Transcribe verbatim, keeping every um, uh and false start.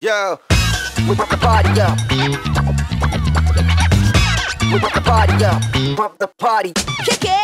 Yo, we bump the party up. We bump the party up. Bump the party. Kick it.